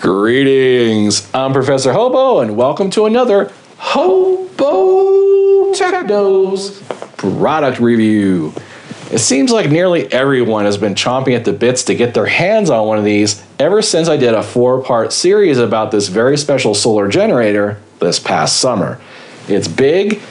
Greetings, I'm Professor Hobo, and welcome to another Hobo Technos product review. It seems like nearly everyone has been chomping at the bits to get their hands on one of these ever since I did a 4-part series about this very special solar generator this past summer. It's big,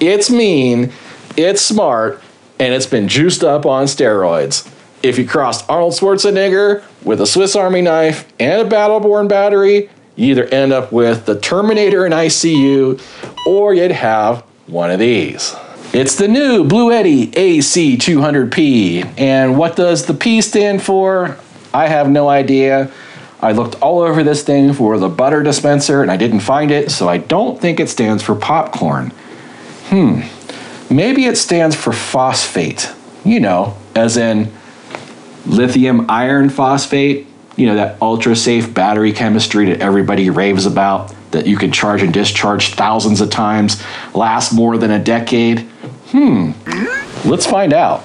it's mean, it's smart, and it's been juiced up on steroids. If you crossed Arnold Schwarzenegger with a Swiss Army knife and a Battle Born battery, you either end up with the Terminator in ICU, or you'd have one of these. It's the new Bluetti AC200P, and what does the P stand for? I have no idea. I looked all over this thing for the butter dispenser, and I didn't find it, so I don't think it stands for popcorn. Maybe it stands for phosphate, you know, as in lithium iron phosphate, you know, that ultra safe battery chemistry that everybody raves about, that you can charge and discharge thousands of times, lasts more than a decade. Let's find out.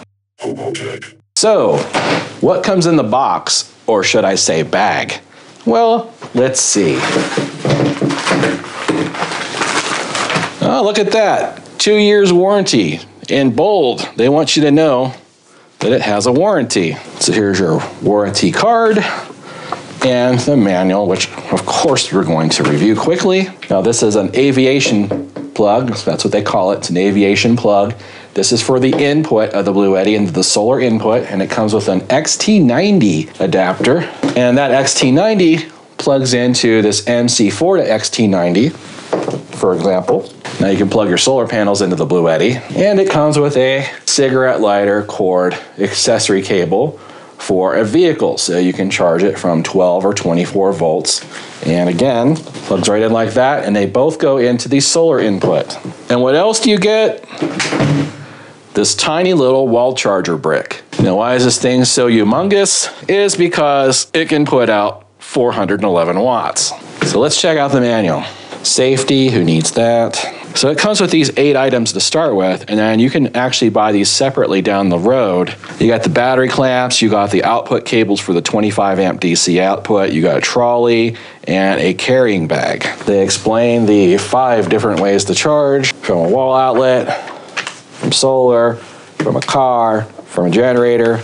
So, what comes in the box, or should I say bag? Well, let's see. Oh, look at that. 2 years warranty. In bold, they want you to know that it has a warranty. So here's your warranty card and the manual, which of course we're going to review quickly. Now this is an aviation plug, so that's what they call it. It's an aviation plug. This is for the input of the Bluetti into the solar input, and it comes with an XT90 adapter. And that XT90 plugs into this MC4 to XT90, for example. Now you can plug your solar panels into the Bluetti, and it comes with a cigarette lighter cord accessory cable for a vehicle, so you can charge it from 12 or 24 volts. And again, plugs right in like that, and they both go into the solar input. And what else do you get? This tiny little wall charger brick. Now why is this thing so humongous? It's because it can put out 411 watts. So let's check out the manual. Safety, who needs that? So it comes with these 8 items to start with, and then you can actually buy these separately down the road. You got the battery clamps, you got the output cables for the 25 amp DC output, you got a trolley and a carrying bag. They explain the 5 different ways to charge: from a wall outlet, from solar, from a car, from a generator,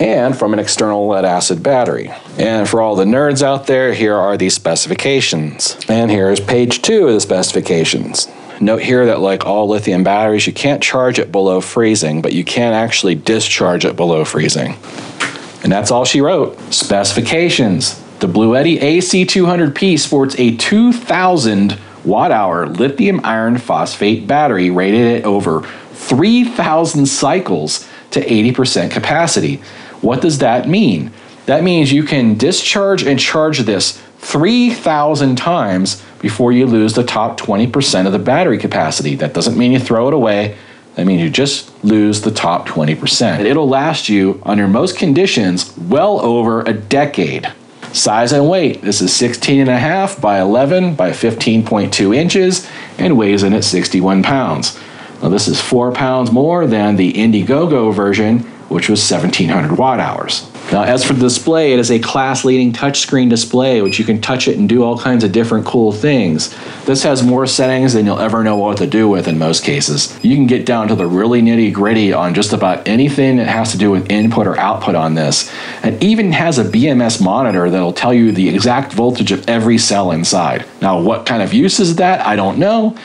and from an external lead-acid battery. And for all the nerds out there, here are the specifications. And here is page 2 of the specifications. Note here that like all lithium batteries, you can't charge it below freezing, but you can actually discharge it below freezing. And that's all she wrote. Specifications. The Bluetti AC200P sports a 2,000 watt-hour lithium iron phosphate battery rated at over 3,000 cycles to 80% capacity. What does that mean? That means you can discharge and charge this 3,000 times before you lose the top 20% of the battery capacity. That doesn't mean you throw it away. That means you just lose the top 20%. And it'll last you, under most conditions, well over a decade. Size and weight. This is 16.5 by 11 by 15.2 inches and weighs in at 61 pounds. Now this is 4 pounds more than the Indiegogo version, which was 1,700 watt hours. Now as for the display, it is a class-leading touchscreen display, which you can touch it and do all kinds of different cool things. This has more settings than you'll ever know what to do with in most cases. You can get down to the really nitty-gritty on just about anything that has to do with input or output on this. It even has a BMS monitor that'll tell you the exact voltage of every cell inside. Now what kind of use is that? I don't know,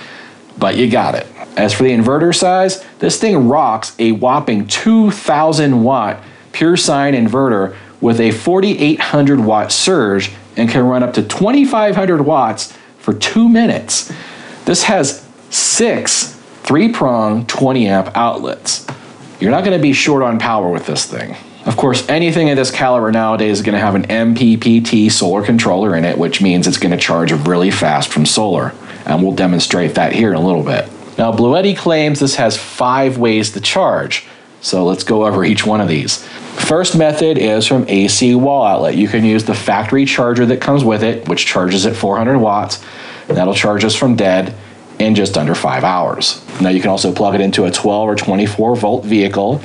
but you got it. As for the inverter size, this thing rocks a whopping 2,000 watt pure sine inverter with a 4,800 watt surge and can run up to 2,500 watts for 2 minutes. This has 6 3-prong 20 amp outlets. You're not going to be short on power with this thing. Of course, anything of this caliber nowadays is going to have an MPPT solar controller in it, which means it's going to charge really fast from solar. And we'll demonstrate that here in a little bit. Now, Bluetti claims this has 5 ways to charge, so let's go over each one of these. First method is from AC wall outlet. You can use the factory charger that comes with it, which charges at 400 watts. That'll charge us from dead, in just under 5 hours. Now you can also plug it into a 12 or 24 volt vehicle,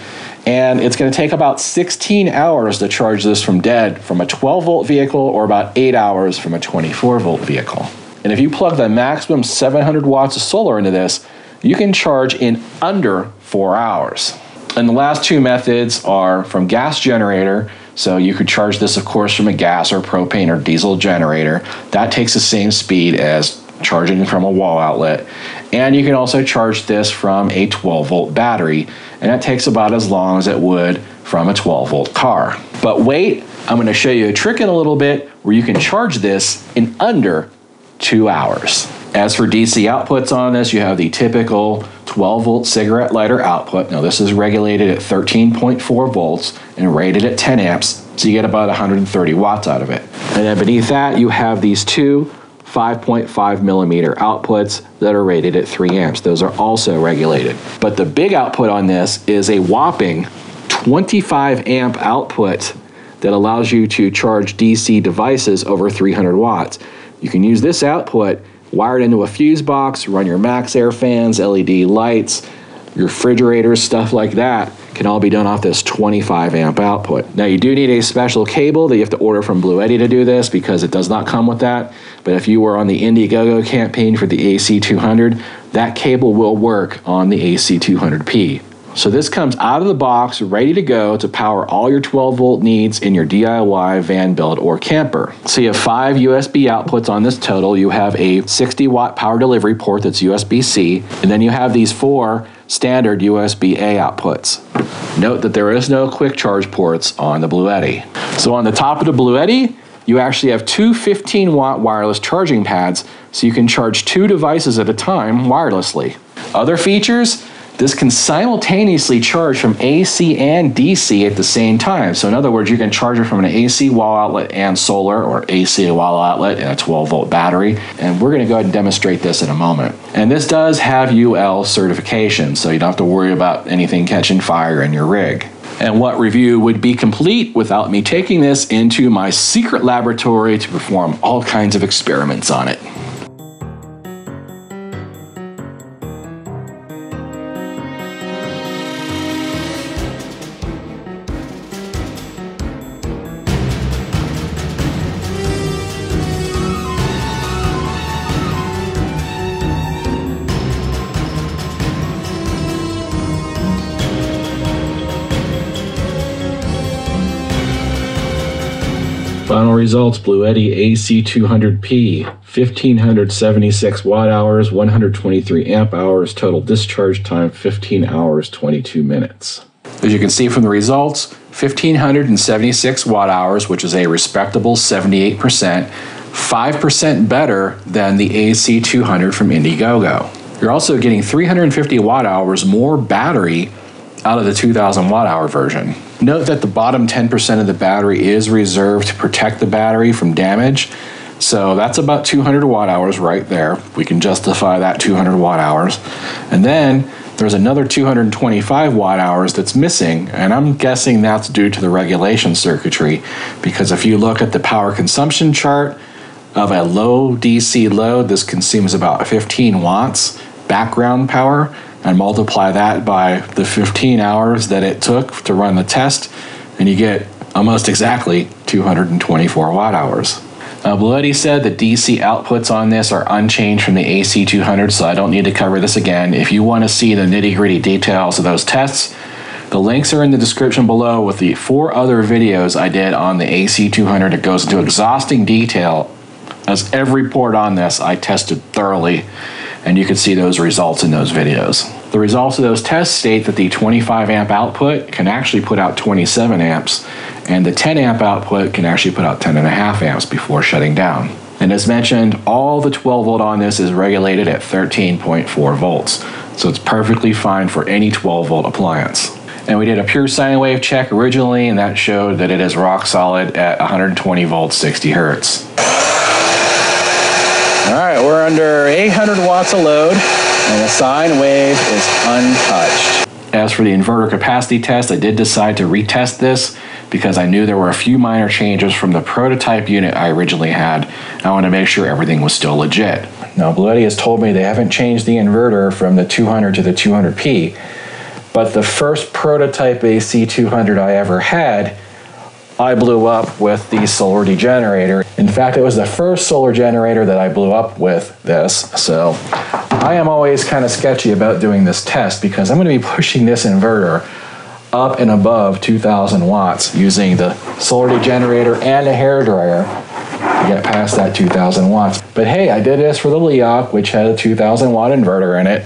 and it's going to take about 16 hours to charge this from dead from a 12 volt vehicle, or about 8 hours from a 24 volt vehicle. And if you plug the maximum 700 watts of solar into this, you can charge in under 4 hours. And the last two methods are from gas generator. So you could charge this, of course, from a gas or propane or diesel generator. That takes the same speed as charging from a wall outlet. And you can also charge this from a 12 volt battery, and that takes about as long as it would from a 12 volt car. But wait, I'm going to show you a trick in a little bit where you can charge this in under 2 hours. As for DC outputs on this, you have the typical 12 volt cigarette lighter output. Now this is regulated at 13.4 volts and rated at 10 amps, so you get about 130 watts out of it. And then beneath that you have these two 5.5 millimeter outputs that are rated at 3 amps. Those are also regulated. But the big output on this is a whopping 25 amp output that allows you to charge DC devices over 300 watts. You can use this output wired into a fuse box, run your max air fans, LED lights, your refrigerators, stuff like that can all be done off this 25 amp output. Now you do need a special cable that you have to order from Bluetti to do this, because it does not come with that. But if you were on the Indiegogo campaign for the AC200, that cable will work on the AC200P. So this comes out of the box, ready to go to power all your 12 volt needs in your DIY van build or camper. So you have 5 USB outputs on this total. You have a 60 watt power delivery port that's USB-C, and then you have these 4 standard USB-A outputs. Note that there is no quick charge ports on the Bluetti. So on the top of the Bluetti, you actually have two 15 watt wireless charging pads, so you can charge 2 devices at a time wirelessly. Other features, this can simultaneously charge from AC and DC at the same time. So in other words, you can charge it from an AC wall outlet and solar, or AC wall outlet and a 12 volt battery. And we're gonna go ahead and demonstrate this in a moment. And this does have UL certification, so you don't have to worry about anything catching fire in your rig. And what review would be complete without me taking this into my secret laboratory to perform all kinds of experiments on it. Final results, Bluetti AC200P, 1,576 watt hours, 123 amp hours, total discharge time 15 hours, 22 minutes. As you can see from the results, 1,576 watt hours, which is a respectable 78%, 5% better than the AC200 from Indiegogo. You're also getting 350 watt hours more battery out of the 2,000 watt hour version. Note that the bottom 10% of the battery is reserved to protect the battery from damage. So that's about 200 watt hours right there. We can justify that 200 watt hours. And then there's another 225 watt hours that's missing, and I'm guessing that's due to the regulation circuitry, because if you look at the power consumption chart of a low DC load, this consumes about 15 watts background power, and multiply that by the 15 hours that it took to run the test, and you get almost exactly 224 watt hours. Bluetti said the DC outputs on this are unchanged from the AC200, so I don't need to cover this again. If you want to see the nitty-gritty details of those tests, the links are in the description below with the 4 other videos I did on the AC200. It goes into exhausting detail as every port on this I tested thoroughly, and you can see those results in those videos. The results of those tests state that the 25 amp output can actually put out 27 amps, and the 10 amp output can actually put out 10.5 amps before shutting down. And as mentioned, all the 12 volt on this is regulated at 13.4 volts, so it's perfectly fine for any 12 volt appliance. And we did a pure sine wave check originally, and that showed that it is rock solid at 120 volts, 60 hertz. All right, we're under 800 watts of load, and the sine wave is untouched. As for the inverter capacity test, I did decide to retest this because I knew there were a few minor changes from the prototype unit I originally had. I wanted to make sure everything was still legit. Now, Bluetti has told me they haven't changed the inverter from the 200 to the 200P, but the first prototype AC200 I ever had, I blew up with the solar degenerator. In fact, it was the first solar generator that I blew up with this, so I am always kind of sketchy about doing this test because I'm going to be pushing this inverter up and above 2,000 watts using the solar degenerator and a hairdryer to get past that 2,000 watts. But hey, I did this for the Liok, which had a 2,000 watt inverter in it.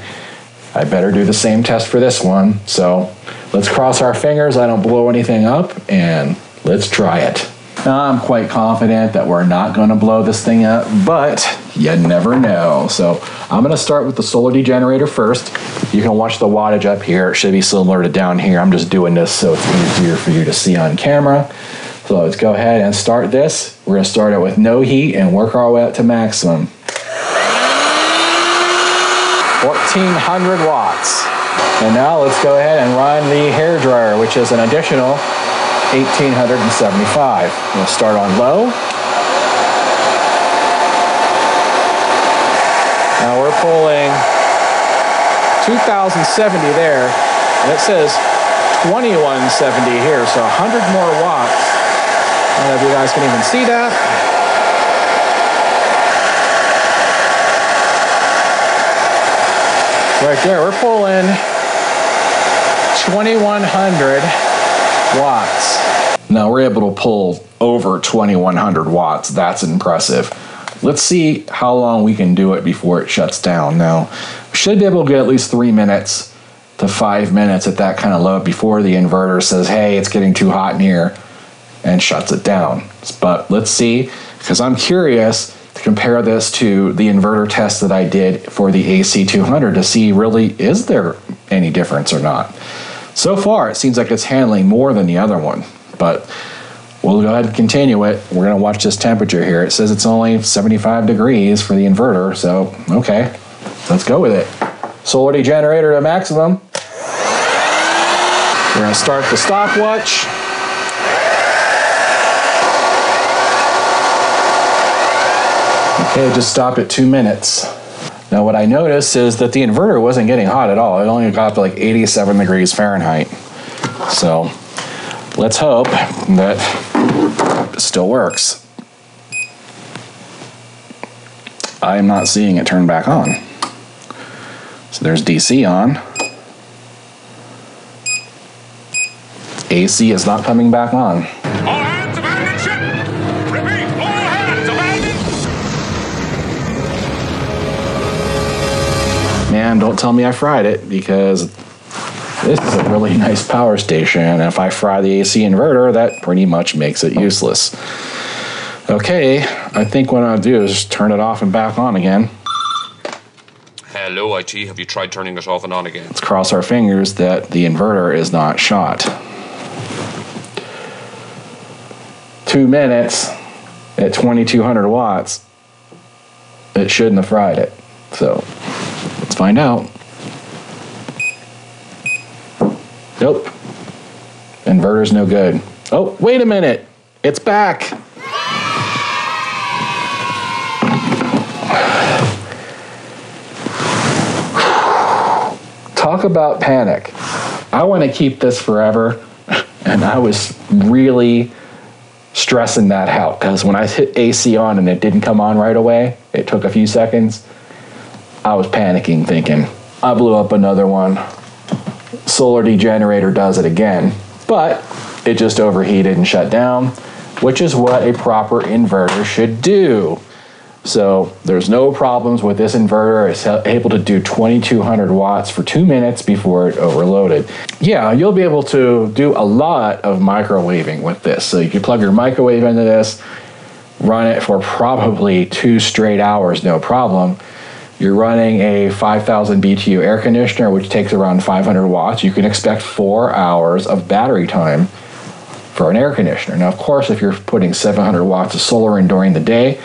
I better do the same test for this one. So let's cross our fingers I don't blow anything up, and let's try it. Now, I'm quite confident that we're not going to blow this thing up, but you never know. So I'm going to start with the solar degenerator first. You can watch the wattage up here. It should be similar to down here. I'm just doing this so it's easier for you to see on camera. So let's go ahead and start this. We're going to start it with no heat and work our way up to maximum. 1,400 watts. And now let's go ahead and run the hairdryer, which is an additional 1,875. We'll start on low. Now we're pulling 2,070 there, and it says 2,170 here, so 100 more watts. I don't know if you guys can even see that. Right there, we're pulling 2,100 watts. Now we're able to pull over 2,100 watts. That's impressive. Let's see how long we can do it before it shuts down. Now, we should be able to get at least 3 minutes to 5 minutes at that kind of load before the inverter says, hey, it's getting too hot in here, and shuts it down. But let's see, because I'm curious to compare this to the inverter test that I did for the AC200 to see really is there any difference or not. So far, it seems like it's handling more than the other one, but we'll go ahead and continue it. We're going to watch this temperature here. It says it's only 75 degrees for the inverter, so okay, let's go with it. Solar degenerator to maximum. We're going to start the stopwatch. Okay, just stopped at 2 minutes. Now what I noticed is that the inverter wasn't getting hot at all. It only got up to like 87 degrees Fahrenheit. So let's hope that it still works. I am not seeing it turn back on. So there's DC on. AC is not coming back on. Man, don't tell me I fried it, because this is a really nice power station, and if I fry the AC inverter, that pretty much makes it useless. Okay, I think what I'll do is turn it off and back on again. Hello, IT. Have you tried turning it off and on again? Let's cross our fingers that the inverter is not shot. 2 minutes at 2,200 watts. It shouldn't have fried it, so... find out. Nope. Inverter's no good. Oh, wait a minute. It's back. Talk about panic. I want to keep this forever, and I was really stressing that out, because when I hit AC on and it didn't come on right away, it took a few seconds, I was panicking, thinking, I blew up another one. Solar degenerator does it again, but it just overheated and shut down, which is what a proper inverter should do. So there's no problems with this inverter. It's able to do 2,200 watts for 2 minutes before it overloaded. Yeah, you'll be able to do a lot of microwaving with this. So you can plug your microwave into this, run it for probably 2 straight hours, no problem. You're running a 5,000 BTU air conditioner, which takes around 500 watts. You can expect 4 hours of battery time for an air conditioner. Now, of course, if you're putting 700 watts of solar in during the day,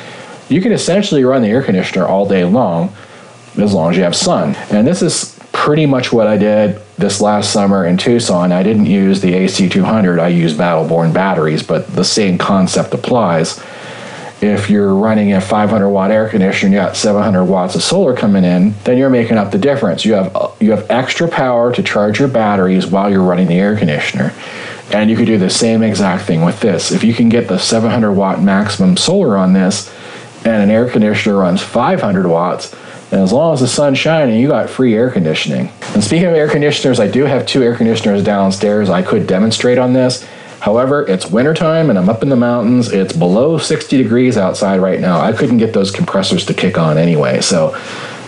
you can essentially run the air conditioner all day long as you have sun. And this is pretty much what I did this last summer in Tucson. I didn't use the AC200, I used Battle Born batteries, but the same concept applies. If you're running a 500 watt air conditioner and you got 700 watts of solar coming in, then you're making up the difference. You have extra power to charge your batteries while you're running the air conditioner. And you could do the same exact thing with this. If you can get the 700 watt maximum solar on this and an air conditioner runs 500 watts, and as long as the sun's shining, you got free air conditioning. And speaking of air conditioners, I do have two air conditioners downstairs. I could demonstrate on this. However, it's wintertime and I'm up in the mountains. It's below 60 degrees outside right now. I couldn't get those compressors to kick on anyway. So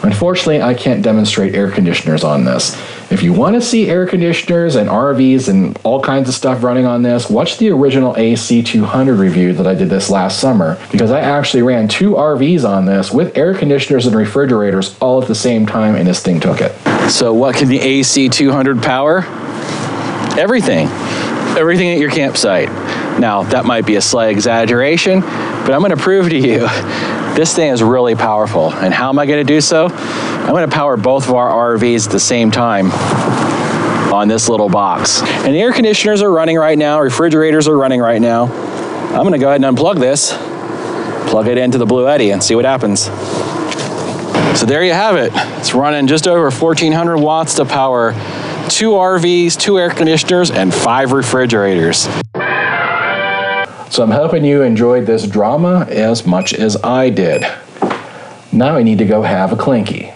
unfortunately, I can't demonstrate air conditioners on this. If you want to see air conditioners and RVs and all kinds of stuff running on this, watch the original AC200 review that I did this last summer, because I actually ran two RVs on this with air conditioners and refrigerators all at the same time, and this thing took it. So what can the AC200 power? Everything. Everything at your campsite. Now, that might be a slight exaggeration, but I'm going to prove to you this thing is really powerful. And how am I going to do so? I'm going to power both of our RVs at the same time on this little box. And the air conditioners are running right now, refrigerators are running right now. I'm going to go ahead and unplug this, plug it into the Bluetti and see what happens. So there you have it. It's running just over 1,400 watts to power two RVs, two air conditioners, and five refrigerators. So I'm hoping you enjoyed this drama as much as I did. Now I need to go have a clinky.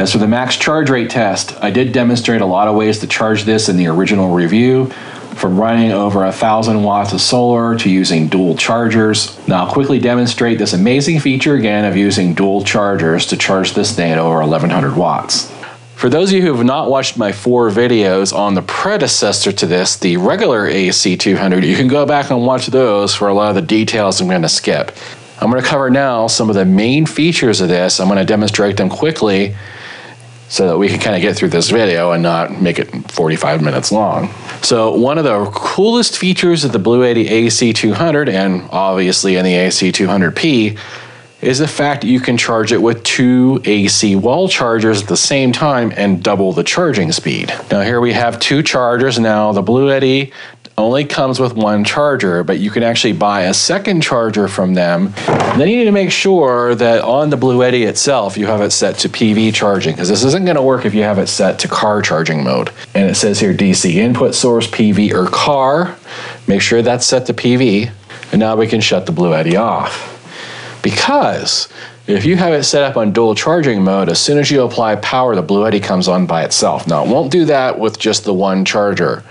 As for the max charge rate test, I did demonstrate a lot of ways to charge this in the original review, from running over 1,000 watts of solar to using dual chargers. Now I'll quickly demonstrate this amazing feature again of using dual chargers to charge this thing at over 1,100 watts. For those of you who have not watched my four videos on the predecessor to this, the regular AC200, you can go back and watch those for a lot of the details I'm going to skip. I'm going to cover now some of the main features of this. I'm going to demonstrate them quickly so that we can kind of get through this video and not make it 45 minutes long. So one of the coolest features of the Bluetti AC200, and obviously in the AC200P, is the fact that you can charge it with two AC wall chargers at the same time and double the charging speed. Now here we have two chargers. Now the Bluetti only comes with one charger, but you can actually buy a second charger from them. And then you need to make sure that on the Bluetti itself, you have it set to PV charging, because this isn't gonna work if you have it set to car charging mode. And it says here, DC input source, PV or car. Make sure that's set to PV. And now we can shut the Bluetti off. Because if you have it set up on dual charging mode, as soon as you apply power, the Bluetti comes on by itself. Now, it won't do that with just the one charger.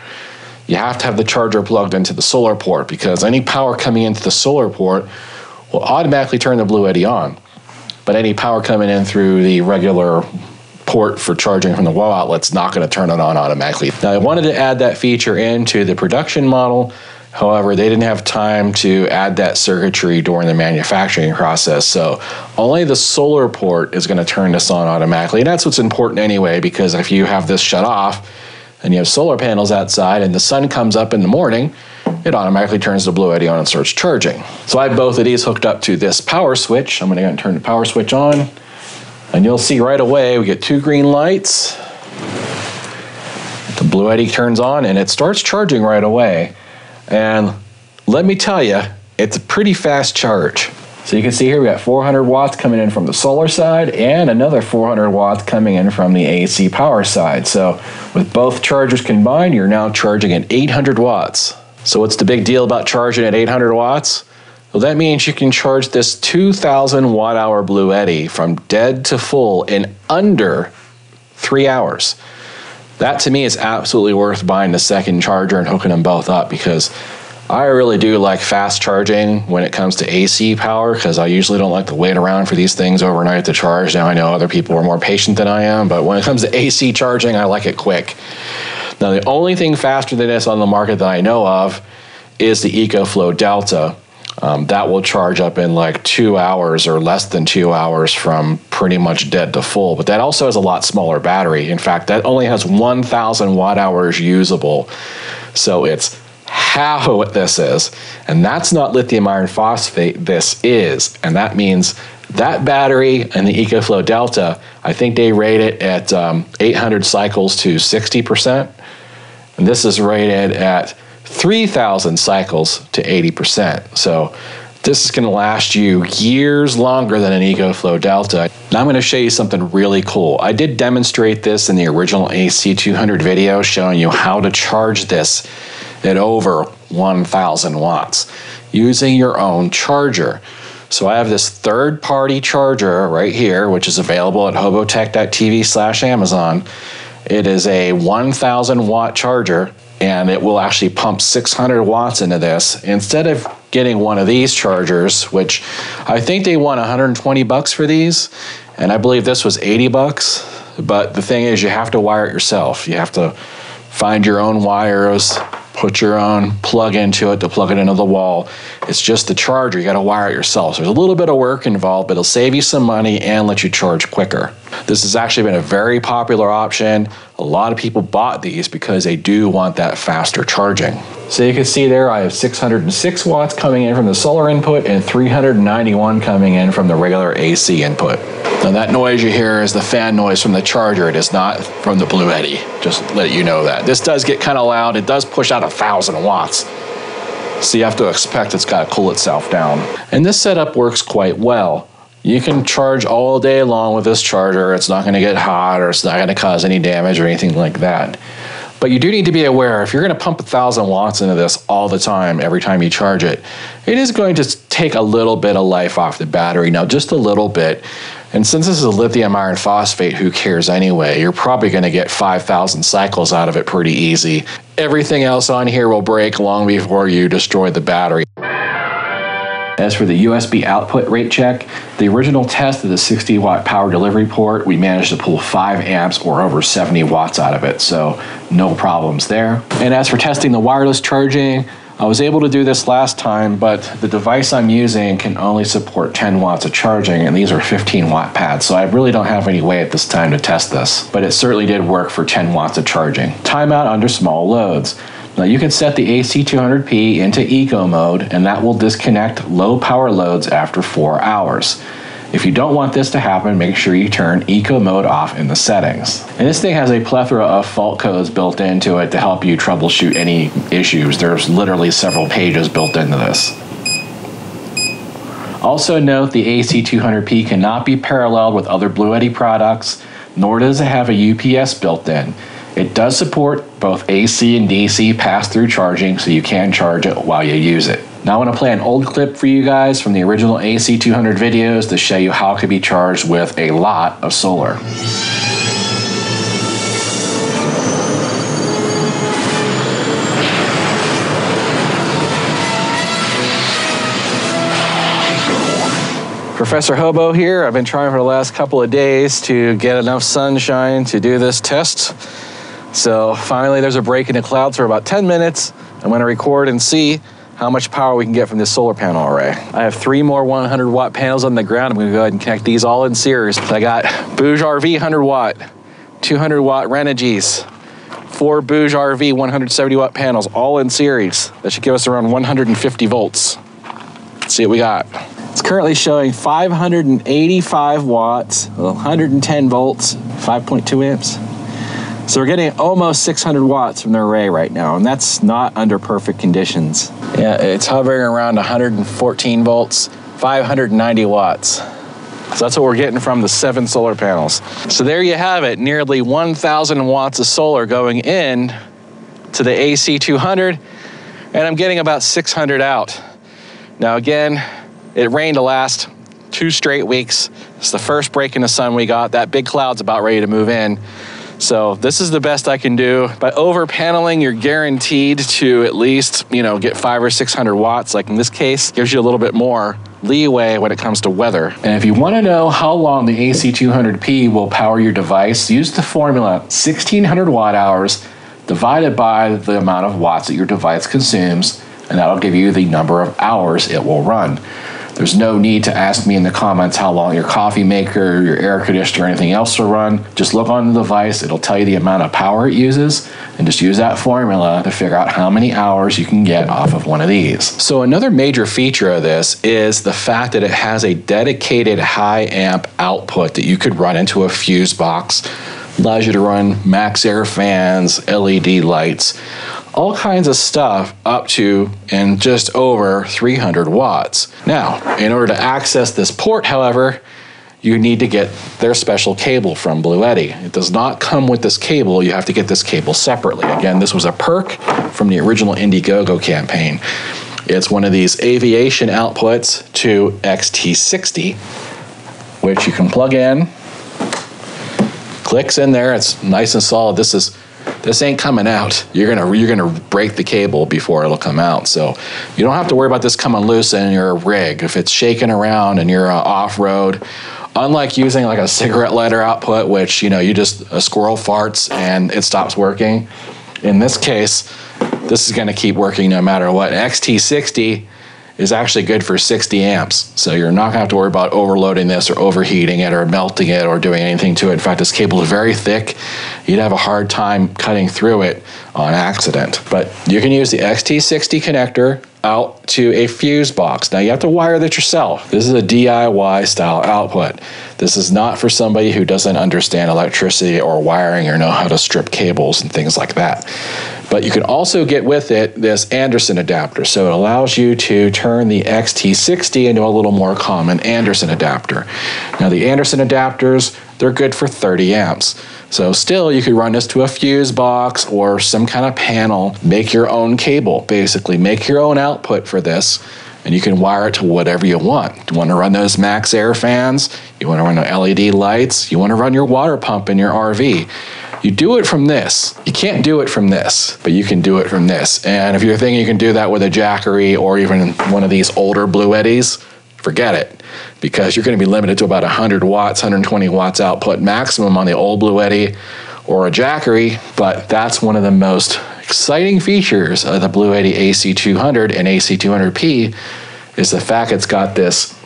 You have to have the charger plugged into the solar port, because any power coming into the solar port will automatically turn the Bluetti on. But any power coming in through the regular port for charging from the wall outlet's not going to turn it on automatically. Now, I wanted to add that feature into the production model. However, they didn't have time to add that circuitry during the manufacturing process, so only the solar port is going to turn this on automatically. And that's what's important anyway, because if you have this shut off and you have solar panels outside and the sun comes up in the morning, it automatically turns the Bluetti on and starts charging. So I have both of these hooked up to this power switch. I'm going to go and turn the power switch on, and you'll see right away we get two green lights. The Bluetti turns on and it starts charging right away. And let me tell you, it's a pretty fast charge. So you can see here we got 400 watts coming in from the solar side and another 400 watts coming in from the AC power side. So with both chargers combined, you're now charging at 800 watts. So what's the big deal about charging at 800 watts? Well, that means you can charge this 2,000 watt hour Bluetti from dead to full in under 3 hours. That to me is absolutely worth buying the second charger and hooking them both up, because I really do like fast charging when it comes to AC power, because I usually don't like to wait around for these things overnight to charge. Now I know other people are more patient than I am, but when it comes to AC charging, I like it quick. Now the only thing faster than this on the market that I know of is the EcoFlow Delta. That will charge up in like 2 hours or less than 2 hours from pretty much dead to full. But that also has a lot smaller battery. In fact, that only has 1,000 watt hours usable. So it's half of what this is. And that's not lithium iron phosphate, this is. And that means that battery and the EcoFlow Delta, I think they rate it at 800 cycles to 60%. And this is rated at 3,000 cycles to 80%. So This is gonna last you years longer than an EcoFlow Delta. Now I'm gonna show you something really cool. I did demonstrate this in the original AC200 video, showing you how to charge this at over 1,000 watts using your own charger. So I have this third-party charger right here, which is available at hobotech.tv/Amazon. It is a 1,000 watt charger, and it will actually pump 600 watts into this instead of getting one of these chargers, which I think they want $120 for these, and I believe this was $80. But the thing is, you have to wire it yourself. You have to find your own wires, put your own plug into it to plug it into the wall. It's just the charger, you gotta wire it yourself. So there's a little bit of work involved, but it'll save you some money and let you charge quicker. This has actually been a very popular option. A lot of people bought these because they do want that faster charging. So you can see there I have 606 watts coming in from the solar input and 391 coming in from the regular AC input. Now that noise you hear is the fan noise from the charger. It is not from the Bluetti. Just let you know that. This does get kind of loud. It does push out 1,000 watts. So you have to expect it's got to cool itself down. And this setup works quite well. You can charge all day long with this charger. It's not gonna get hot, or it's not gonna cause any damage or anything like that. But you do need to be aware, if you're gonna pump 1,000 watts into this all the time, every time you charge it, it is going to take a little bit of life off the battery. Now, just a little bit. And since this is a lithium iron phosphate, who cares anyway? You're probably gonna get 5,000 cycles out of it pretty easy. Everything else on here will break long before you destroy the battery. As for the USB output rate check, the original test of the 60 watt power delivery port, we managed to pull 5 amps or over 70 watts out of it, so no problems there. And as for testing the wireless charging, I was able to do this last time, but the device I'm using can only support 10 watts of charging, and these are 15 watt pads, so I really don't have any way at this time to test this, but it certainly did work for 10 watts of charging. Timeout under small loads. Now you can set the AC200P into eco mode, and that will disconnect low power loads after 4 hours. If you don't want this to happen, make sure you turn eco mode off in the settings. And this thing has a plethora of fault codes built into it to help you troubleshoot any issues. There's literally several pages built into this. Also note, the AC200P cannot be paralleled with other Bluetti products, nor does it have a UPS built in. It does support both AC and DC pass-through charging, so you can charge it while you use it. Now I want to play an old clip for you guys from the original AC200 videos to show you how it can be charged with a lot of solar. Professor Hobo here. I've been trying for the last couple of days to get enough sunshine to do this test. So finally there's a break in the clouds for about 10 minutes. I'm gonna record and see how much power we can get from this solar panel array. I have 3 more 100 watt panels on the ground. I'm gonna go ahead and connect these all in series. I got Bouge RV 100 watt, 200 watt Renogies, 4 Bouge RV 170 watt panels, all in series. That should give us around 150 volts. Let's see what we got. It's currently showing 585 watts, 110 volts, 5.2 amps. So we're getting almost 600 watts from the array right now, and that's not under perfect conditions. Yeah, it's hovering around 114 volts, 590 watts. So that's what we're getting from the 7 solar panels. So there you have it, nearly 1,000 watts of solar going in to the AC200, and I'm getting about 600 out. Now again, it rained the last 2 straight weeks. It's the first break in the sun we got. That big cloud's about ready to move in. So this is the best I can do. By over paneling, you're guaranteed to at least, get 500 or 600 watts. Like in this case, gives you a little bit more leeway when it comes to weather. And if you want to know how long the AC200P will power your device, use the formula 1,600 watt hours divided by the amount of watts that your device consumes, and that'll give you the number of hours it will run. There's no need to ask me in the comments how long your coffee maker, your air conditioner, or anything else will run. Just look on the device, it'll tell you the amount of power it uses, and just use that formula to figure out how many hours you can get off of one of these. So another major feature of this is the fact that it has a dedicated high amp output that you could run into a fuse box. Allows you to run max air fans, LED lights, all kinds of stuff up to and just over 300 watts. Now, in order to access this port, however, you need to get their special cable from Bluetti. It does not come with this cable. You have to get this cable separately. Again, this was a perk from the original Indiegogo campaign. It's one of these aviation outputs to XT60, which you can plug in, clicks in there. It's nice and solid. This ain't coming out. You're gonna break the cable before it'll come out. So you don't have to worry about this coming loose in your rig if it's shaking around and you're off-road. Unlike using like a cigarette lighter output, which, you know, you just, a squirrel farts and it stops working. In this case, this is gonna keep working no matter what. XT60 is actually good for 60 amps. So you're not gonna have to worry about overloading this or overheating it or melting it or doing anything to it. In fact, this cable is very thick. You'd have a hard time cutting through it on accident. But you can use the XT60 connector out to a fuse box. Now you have to wire that yourself. This is a DIY style output. This is not for somebody who doesn't understand electricity or wiring or know how to strip cables and things like that. But you can also get with it this Anderson adapter. So it allows you to turn the XT60 into a little more common Anderson adapter. Now the Anderson adapters, they're good for 30 amps. So still, you could run this to a fuse box or some kind of panel, make your own cable, basically make your own output for this, and you can wire it to whatever you want. You want to run those max air fans, you want to run the LED lights, you want to run your water pump in your RV. You do it from this. You can't do it from this, but you can do it from this. And if you're thinking you can do that with a Jackery or even one of these older Bluettis, forget it, because you're going to be limited to about 100 watts, 120 watts output maximum on the old Bluetti or a Jackery. But that's one of the most exciting features of the Bluetti AC200 and AC200P is the fact it's got this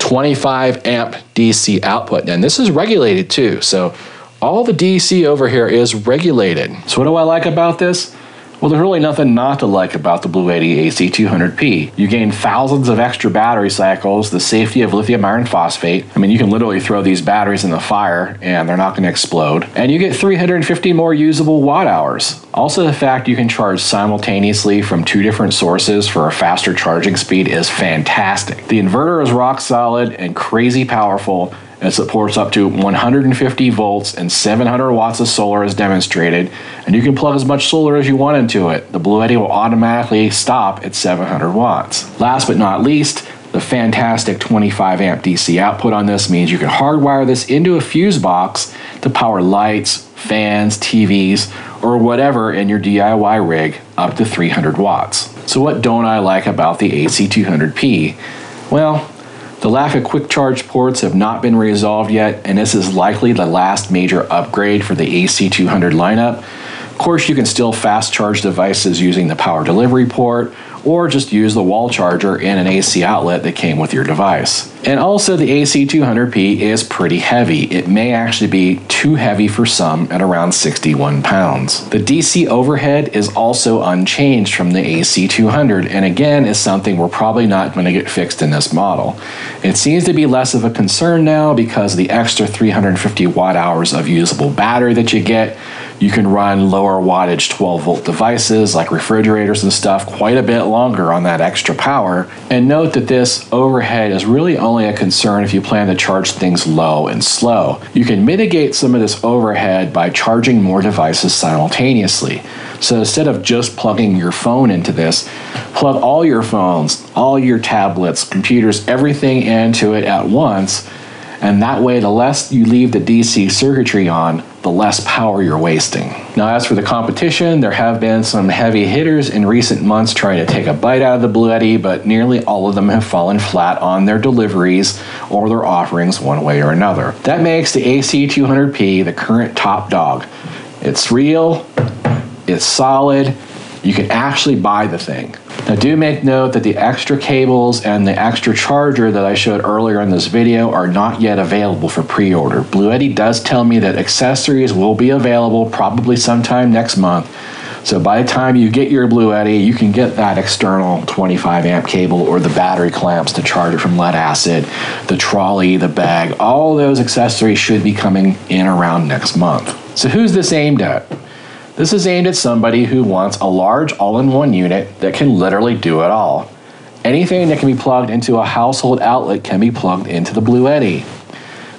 25 amp DC output. And this is regulated too. So all the DC over here is regulated. So what do I like about this? Well, there's really nothing not to like about the Bluetti AC200P. You gain thousands of extra battery cycles, the safety of lithium iron phosphate. I mean, you can literally throw these batteries in the fire and they're not gonna explode. And you get 350 more usable watt hours. Also, the fact you can charge simultaneously from two different sources for a faster charging speed is fantastic. The inverter is rock solid and crazy powerful. It supports up to 150 volts and 700 watts of solar as demonstrated, and you can plug as much solar as you want into it. The Bluetti will automatically stop at 700 watts. Last but not least, the fantastic 25 amp DC output on this means you can hardwire this into a fuse box to power lights, fans, TVs, or whatever in your DIY rig up to 300 watts. So what don't I like about the AC200P? Well, the lack of quick charge ports have not been resolved yet, and this is likely the last major upgrade for the AC200 lineup. Of course, you can still fast charge devices using the power delivery port, or just use the wall charger in an AC outlet that came with your device. And also, the AC200P is pretty heavy. It may actually be too heavy for some at around 61 pounds. The DC overhead is also unchanged from the AC200, and again, is something we're probably not going to get fixed in this model. It seems to be less of a concern now because of the extra 350 watt hours of usable battery that you get. You can run lower wattage 12 volt devices like refrigerators and stuff quite a bit longer on that extra power. And note that this overhead is really only a concern if you plan to charge things low and slow. You can mitigate some of this overhead by charging more devices simultaneously. So instead of just plugging your phone into this, plug all your phones, all your tablets, computers, everything into it at once. And that way, the less you leave the DC circuitry on, the less power you're wasting. Now, as for the competition, there have been some heavy hitters in recent months trying to take a bite out of the Bluetti, but nearly all of them have fallen flat on their deliveries or their offerings one way or another. That makes the AC200P the current top dog. It's real, it's solid, you can actually buy the thing. Now do make note that the extra cables and the extra charger that I showed earlier in this video are not yet available for pre-order. Bluetti does tell me that accessories will be available probably sometime next month. So by the time you get your Bluetti, you can get that external 25 amp cable or the battery clamps to charge it from lead acid, the trolley, the bag, all those accessories should be coming in around next month. So who's this aimed at? This is aimed at somebody who wants a large all-in-one unit that can literally do it all. Anything that can be plugged into a household outlet can be plugged into the Bluetti.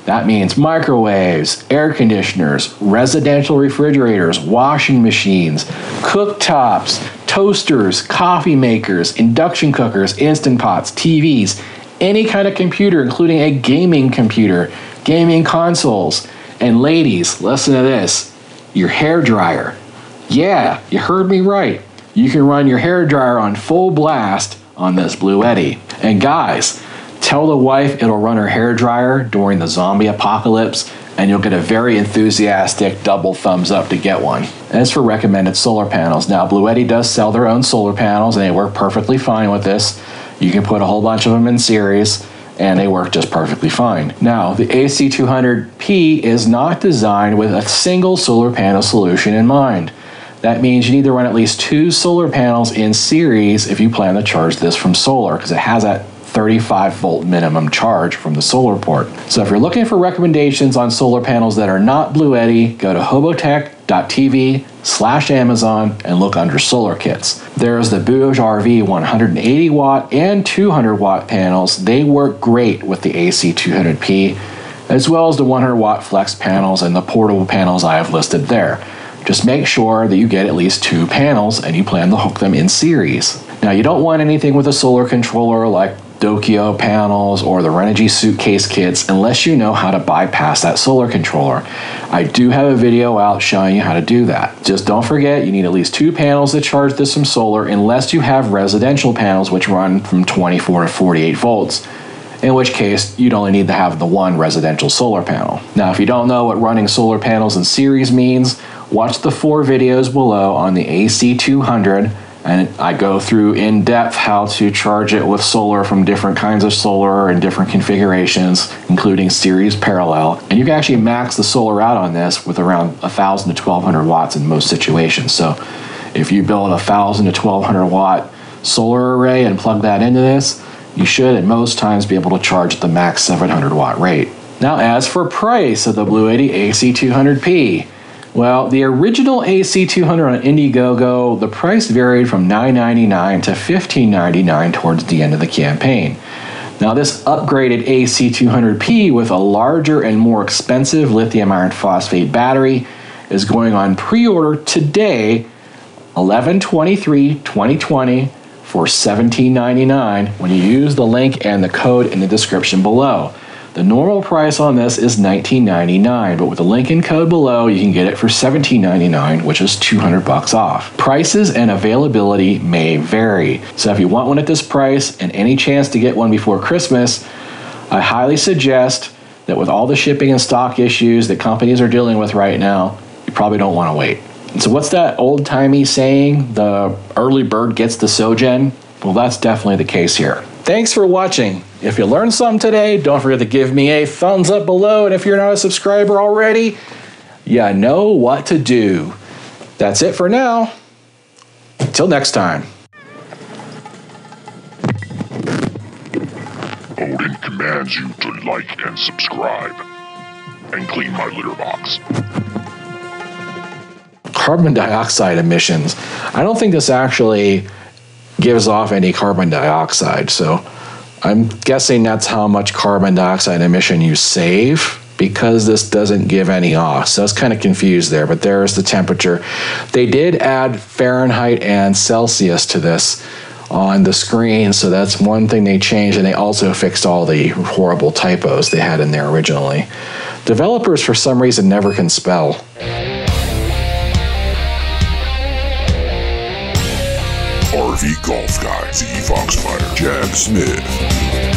That means microwaves, air conditioners, residential refrigerators, washing machines, cooktops, toasters, coffee makers, induction cookers, instant pots, TVs, any kind of computer, including a gaming computer, gaming consoles, and ladies, listen to this, your hair dryer. Yeah, you heard me right. You can run your hair dryer on full blast on this Bluetti. And guys, tell the wife it'll run her hair dryer during the zombie apocalypse, and you'll get a very enthusiastic double thumbs up to get one. As for recommended solar panels, now Bluetti does sell their own solar panels, and they work perfectly fine with this. You can put a whole bunch of them in series, and they work just perfectly fine. Now, the AC200P is not designed with a single solar panel solution in mind. That means you need to run at least 2 solar panels in series if you plan to charge this from solar, because it has that 35 volt minimum charge from the solar port. So if you're looking for recommendations on solar panels that are not Bluetti, go to hobotech.tv/Amazon and look under solar kits. There's the Bouge RV 180 watt and 200 watt panels. They work great with the AC200P, as well as the 100 watt flex panels and the portable panels I have listed there. Just make sure that you get at least 2 panels and you plan to hook them in series. Now, you don't want anything with a solar controller like Dokio panels or the Renogy suitcase kits unless you know how to bypass that solar controller. I do have a video out showing you how to do that. Just don't forget, you need at least 2 panels that charge this from solar unless you have residential panels which run from 24 to 48 volts, in which case you'd only need to have the 1 residential solar panel. Now, if you don't know what running solar panels in series means, watch the 4 videos below on the AC200, and I go through in depth how to charge it with solar from different kinds of solar and different configurations, including series parallel. And you can actually max the solar out on this with around 1,000 to 1,200 watts in most situations. So if you build a 1,000 to 1,200 watt solar array and plug that into this, you should at most times be able to charge at the max 700 watt rate. Now, as for price of the Bluetti AC200P, well, the original AC200 on Indiegogo, the price varied from $9.99 to $15.99 towards the end of the campaign. Now, this upgraded AC200P with a larger and more expensive lithium iron phosphate battery is going on pre-order today, 11/23/2020, for $17.99 when you use the link and the code in the description below. The normal price on this is $19.99, but with the link and code below, you can get it for $17.99, which is $200 off. Prices and availability may vary, so if you want one at this price and any chance to get one before Christmas, I highly suggest that with all the shipping and stock issues that companies are dealing with right now, you probably don't want to wait. And so what's that old-timey saying, the early bird gets the sojourn? Well, that's definitely the case here. Thanks for watching. If you learned something today, don't forget to give me a thumbs up below. And if you're not a subscriber already, you know what to do. That's it for now. Until next time. Odin commands you to like and subscribe and clean my litter box. Carbon dioxide emissions. I don't think this actually gives off any carbon dioxide, so I'm guessing that's how much carbon dioxide emission you save, because this doesn't give any off. So I was kind of confused there, but there's the temperature. They did add Fahrenheit and Celsius to this on the screen, so that's one thing they changed, and they also fixed all the horrible typos they had in there originally. Developers, for some reason, never can spell. RV Golf Guy, Z Fox Fighter, Jab Smith.